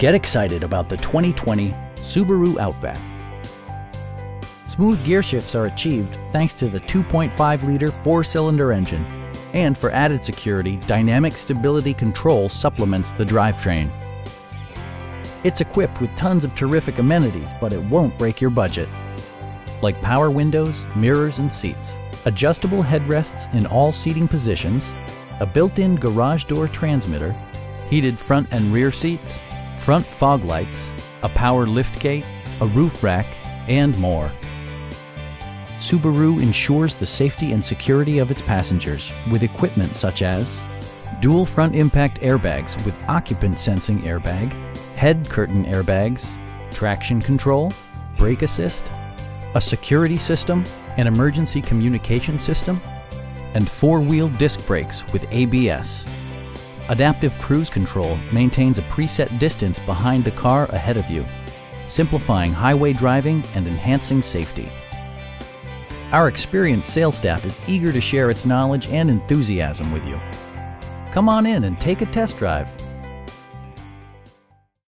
Get excited about the 2020 Subaru Outback. Smooth gear shifts are achieved thanks to the 2.5-liter four-cylinder engine. And for added security, Dynamic Stability Control supplements the drivetrain. It's equipped with tons of terrific amenities, but it won't break your budget. Like power windows, mirrors, and seats, adjustable headrests in all seating positions, a built-in garage door transmitter, heated front and rear seats, front fog lights, a power liftgate, a roof rack, and more. Subaru ensures the safety and security of its passengers with equipment such as dual front impact airbags with occupant sensing airbag, head curtain airbags, traction control, brake assist, a security system, an emergency communication system, and four-wheel disc brakes with ABS. Adaptive Cruise Control maintains a preset distance behind the car ahead of you, simplifying highway driving and enhancing safety. Our experienced sales staff is eager to share its knowledge and enthusiasm with you. Come on in and take a test drive.